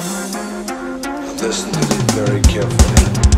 Listen to this very carefully.